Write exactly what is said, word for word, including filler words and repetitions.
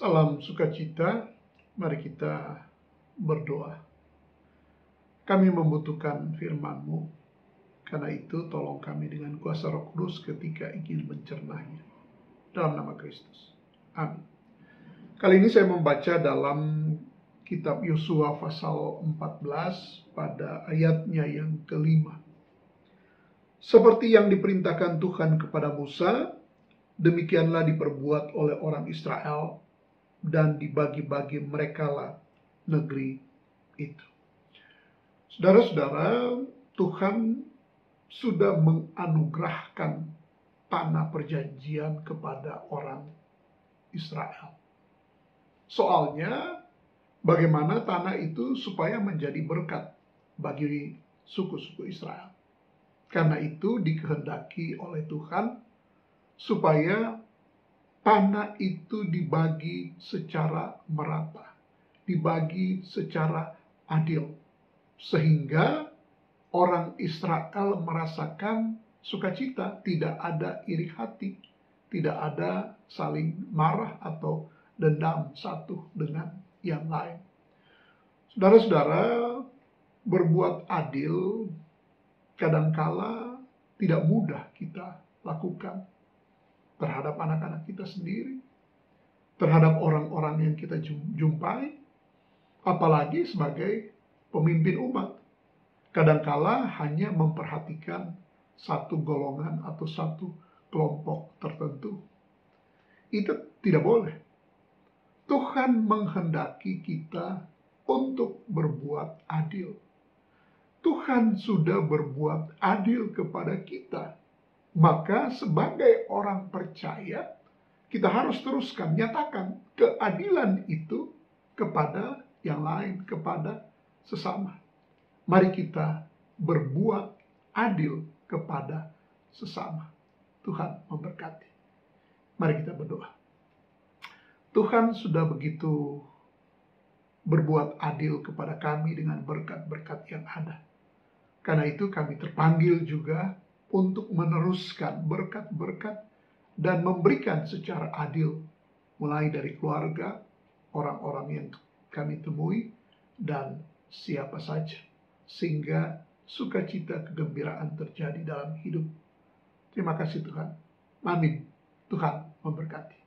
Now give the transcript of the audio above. Salam sukacita, mari kita berdoa. Kami membutuhkan firman-Mu, karena itu tolong kami dengan kuasa Roh Kudus ketika ingin mencernanya. Dalam nama Kristus. Amin. Kali ini saya membaca dalam kitab Yosua pasal empat belas pada ayatnya yang kelima. Seperti yang diperintahkan Tuhan kepada Musa, demikianlah diperbuat oleh orang Israel, dan dibagi-bagi merekalah negeri itu. Saudara-saudara, Tuhan sudah menganugerahkan tanah perjanjian kepada orang Israel. Soalnya, bagaimana tanah itu supaya menjadi berkat bagi suku-suku Israel. Karena itu dikehendaki oleh Tuhan supaya tanah itu dibagi secara merata, dibagi secara adil, sehingga orang Israel merasakan sukacita, tidak ada iri hati, tidak ada saling marah atau dendam satu dengan yang lain. Saudara-saudara, berbuat adil kadangkala tidak mudah kita lakukan. Terhadap anak-anak kita sendiri, terhadap orang-orang yang kita jumpai, apalagi sebagai pemimpin umat. Kadangkala hanya memperhatikan satu golongan atau satu kelompok tertentu. Itu tidak boleh. Tuhan menghendaki kita untuk berbuat adil. Tuhan sudah berbuat adil kepada kita. Maka sebagai orang percaya, kita harus teruskan nyatakan keadilan itu kepada yang lain, kepada sesama. Mari kita berbuat adil kepada sesama. Tuhan memberkati. Mari kita berdoa. Tuhan sudah begitu berbuat adil kepada kami dengan berkat-berkat yang ada. Karena itu kami terpanggil juga untuk meneruskan berkat-berkat dan memberikan secara adil, mulai dari keluarga, orang-orang yang kami temui, dan siapa saja, sehingga sukacita kegembiraan terjadi dalam hidup. Terima kasih Tuhan. Amin. Tuhan memberkati.